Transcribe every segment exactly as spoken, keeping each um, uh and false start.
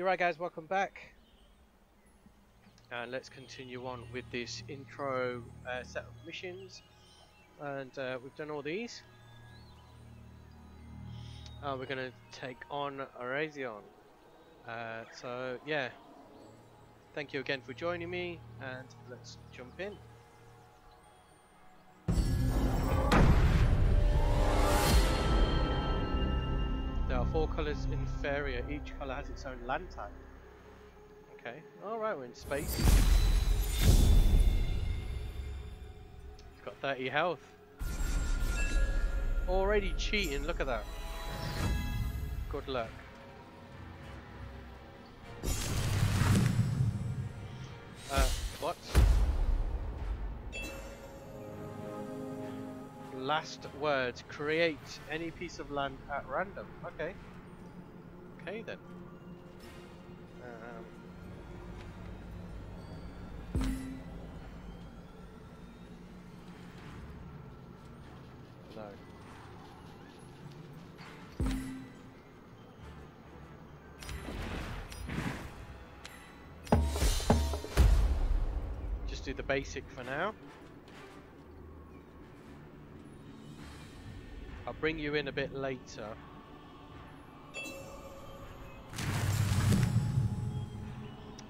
You're right, guys, welcome back. And let's continue on with this intro uh, set of missions. And uh, we've done all these. Uh, we're going to take on Raizeon. Uh, so, yeah. Thank you again for joining me, and let's jump in. There are four colours in Faeria, each colour has its own land type. Okay, alright, we're in space. It's got thirty health. Already cheating, look at that. Good luck. Uh, what? Last words, create any piece of land at random. Okay. Okay then. Um. No. Just do the basic for now. I'll bring you in a bit later.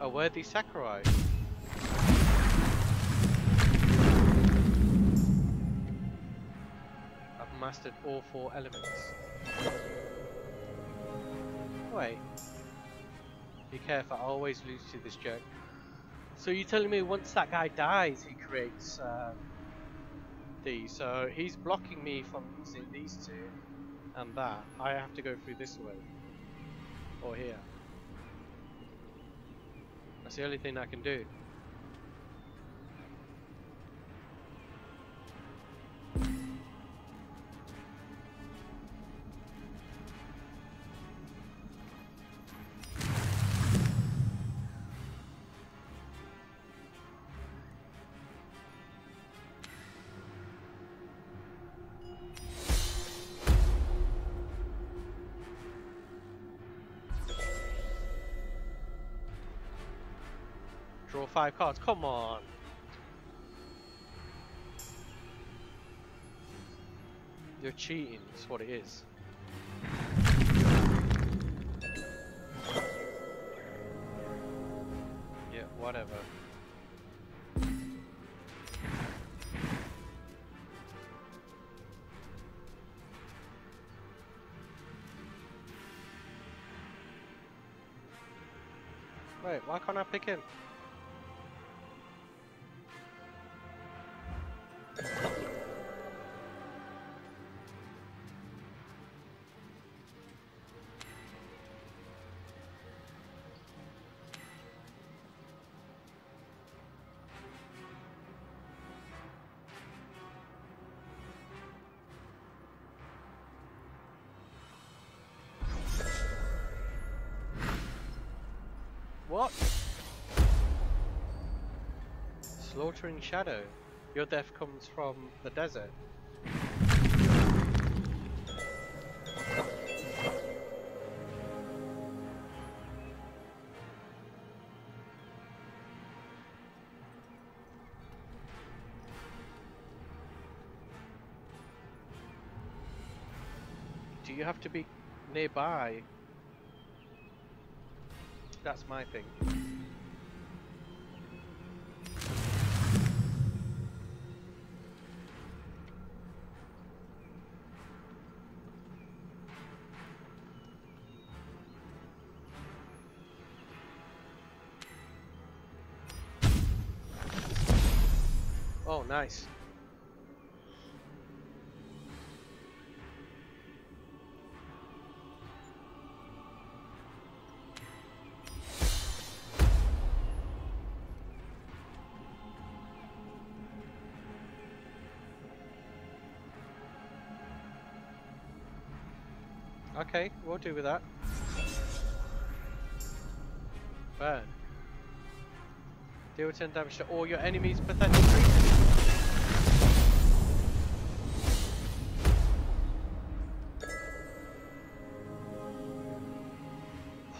A worthy Sakurai. I've mastered all four elements. Wait. Be careful, I always lose to this joke. So you're telling me once that guy dies, he creates... Uh, these, so he's blocking me from using these two and that. I have to go through this way or here. That's the only thing I can do. Draw five cards, come on! You're cheating, that's what it is. Yeah, whatever. Wait, why can't I pick him? What? Slaughtering Shadow. Your death comes from the desert. Do you have to be nearby? That's my thing. Oh, nice. Okay, we'll do with that. Burn. Deal ten damage to all your enemies' pathetic creatures.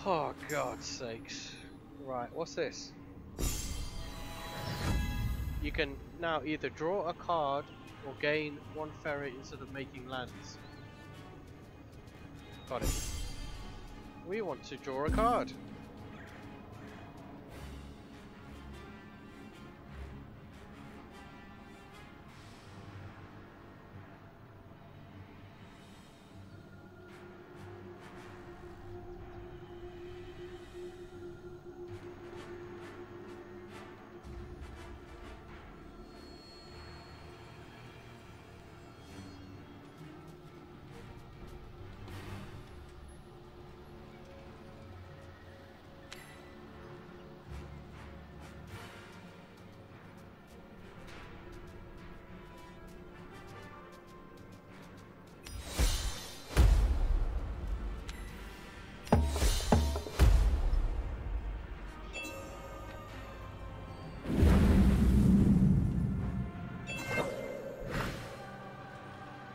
Oh, God's sakes. Right, what's this? You can now either draw a card or gain one ferry instead of making lands. Got it. We want to draw a card.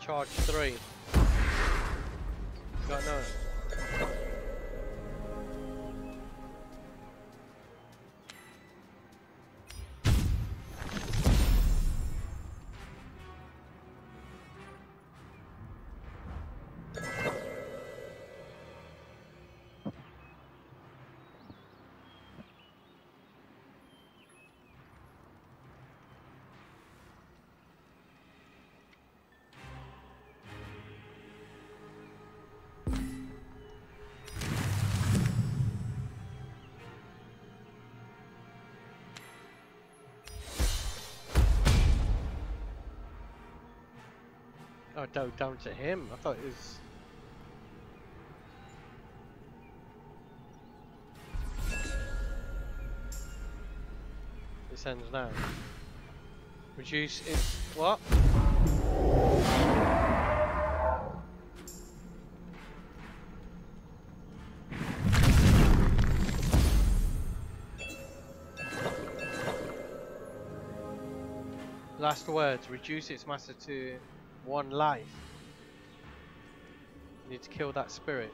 Charge three. Got no. Oh, don't, down to him. I thought it was... This ends now. Reduce it... What? Last words. Reduce its master to... one life. You need to kill that spirit.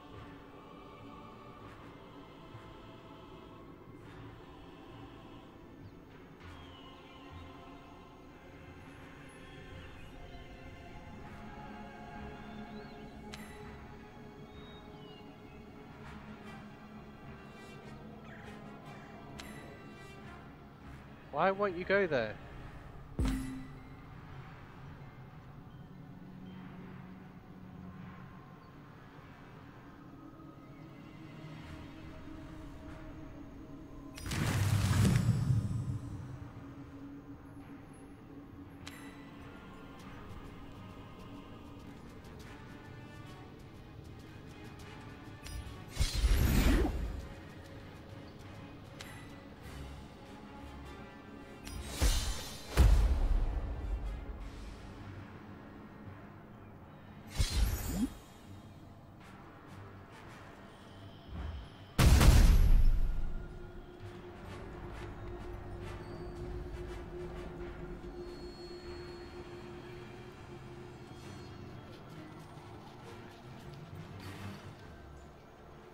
Why won't you go there?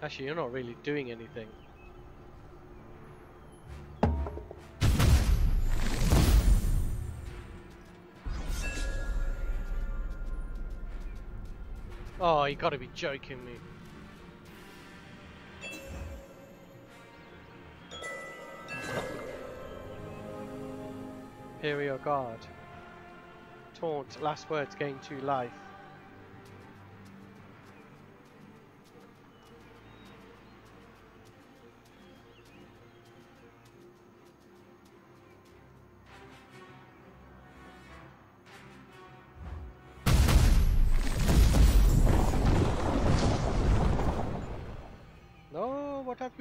Actually, you're not really doing anything. Oh, you gotta be joking me. Imperial Guard. Taunt, last words, gain two life.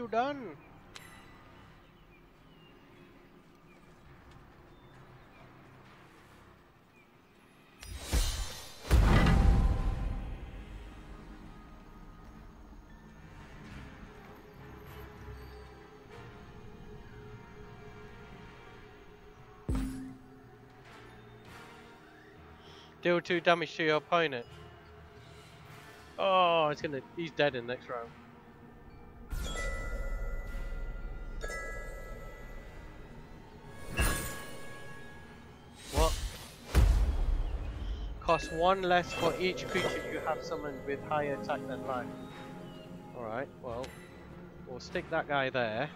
Done. Deal two damage to your opponent. Oh, it's gonna he's dead in the next round. Cost one less for each creature you have summoned with higher attack than life. Alright, well, we'll stick that guy there.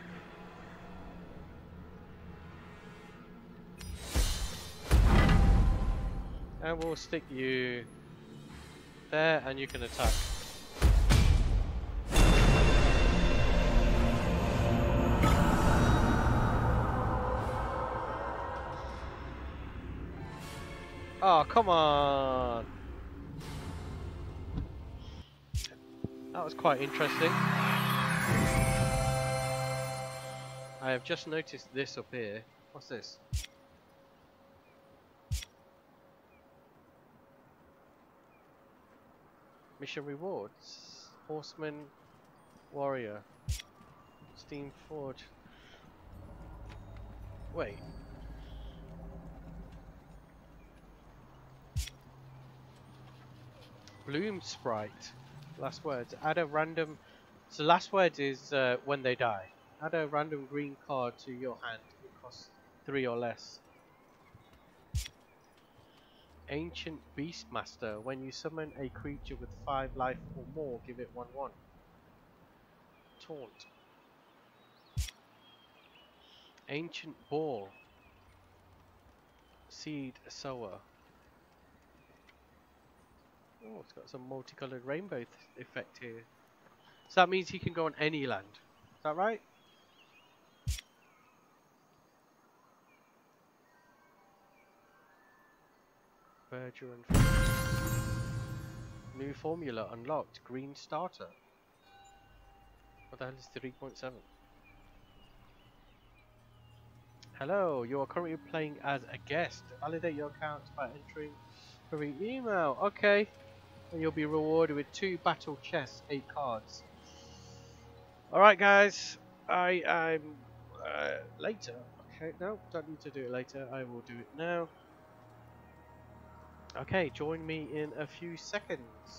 And we'll stick you there, and you can attack. Oh, come on! That was quite interesting. I have just noticed this up here. What's this? Mission rewards. Horseman, warrior, steam forge. Wait. Bloom sprite. Last words. Add a random. So last words is uh, when they die. Add a random green card to your hand. It costs three or less. Ancient Beastmaster. When you summon a creature with five life or more, give it one one. Taunt. Ancient Ball. Seed Sower. Oh, it's got some multicolored rainbow th effect here. So that means he can go on any land. Is that right? Verdure and... New formula unlocked. Green starter. What the hell is three point seven? Hello, you are currently playing as a guest. Validate your account by entering her email. Okay. And you'll be rewarded with two battle chests, eight cards. Alright guys, I am uh, later. Okay, no, don't need to do it later, I will do it now. Okay, join me in a few seconds.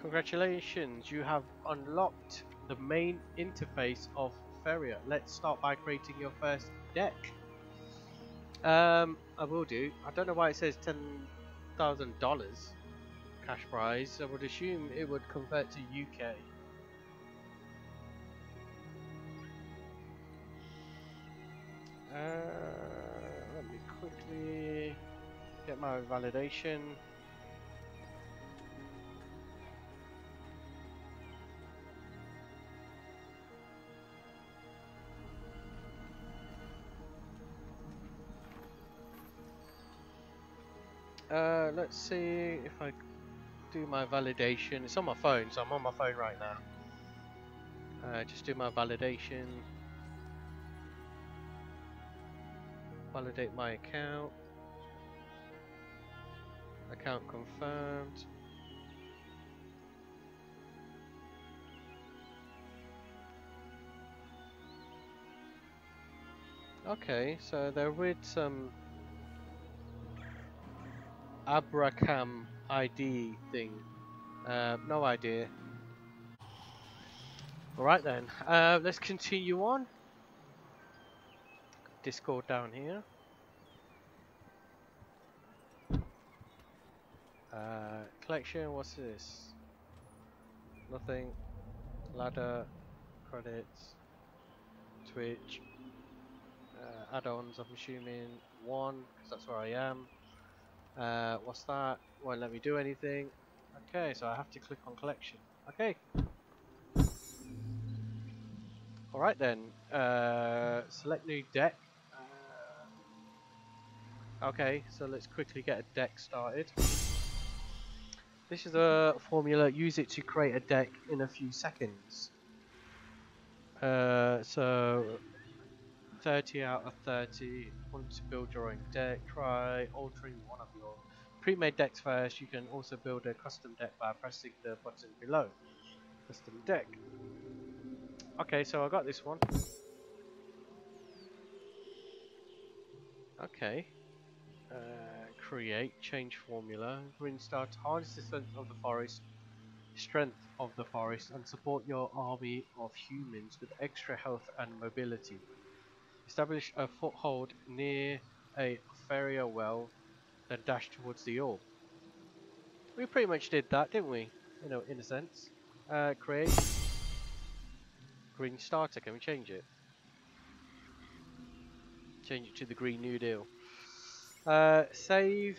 Congratulations, you have unlocked the main interface of Faeria. Let's start by creating your first deck. Um, I will do. I don't know why it says ten thousand dollars. Cash prize. I would assume it would convert to U K. Uh, let me quickly get my validation. Uh, let's see if I do my validation. It's on my phone, so I'm on my phone right now. Uh, just do my validation. Validate my account. Account confirmed. Okay, so they're with some Abrakam I D thing. Uh, no idea. Alright then, uh, let's continue on. Discord down here. Uh, collection, what's this? Nothing. Ladder, credits, Twitch, uh, add-ons, I'm assuming one, because that's where I am. Uh, what's that? Won't let me do anything. Okay, so I have to click on collection. Okay. Alright then. Uh, select new deck. Uh, okay, so let's quickly get a deck started. This is a formula. Use it to create a deck in a few seconds. Uh, so... thirty out of thirty, want to build your own deck, try altering one of your pre-made decks first. You can also build a custom deck by pressing the button below. Custom deck. Okay, so I got this one. Okay. Uh, create, change formula. Green start, harness the strength of the forest, strength of the forest, and support your army of humans with extra health and mobility. Establish a foothold near a Faeria well then dash towards the orb. We pretty much did that, didn't we? You know, in a sense. Uh, create green starter. Can we change it? Change it to the Green New Deal. Uh, save.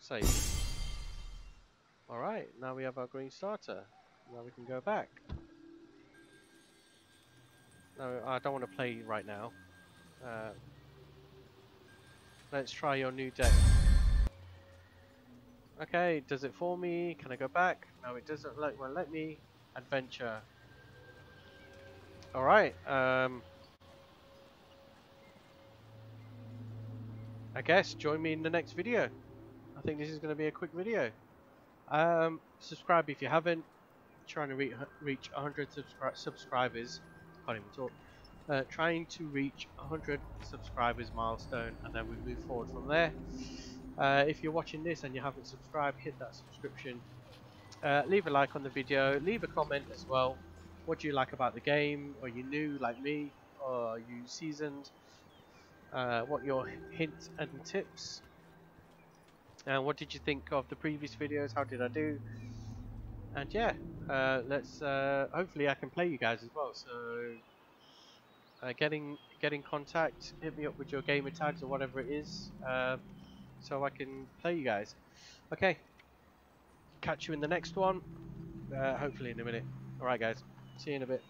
Save. All right. Now we have our green starter. Now we can go back. No, I don't want to play right now. Uh, let's try your new deck. Okay, does it for me? Can I go back? No, it doesn't. Let, well, let me adventure. All right. Um, I guess join me in the next video. I think this is going to be a quick video. Um, subscribe if you haven't. Trying to re reach one hundred subscri subscribers. Can't even talk. Uh, trying to reach one hundred subscribers milestone, and then we move forward from there. Uh, if you're watching this and you haven't subscribed, hit that subscription. Uh, leave a like on the video. Leave a comment as well. What do you like about the game? Are you new like me? Or are you seasoned? Uh, what are your hints and tips? And what did you think of the previous videos? How did I do? And yeah, uh, let's. Uh, hopefully, I can play you guys as well. So, uh, getting get in contact. Hit me up with your gamer tags or whatever it is, uh, so I can play you guys. Okay. Catch you in the next one. Uh, hopefully in a minute. All right, guys. See you in a bit.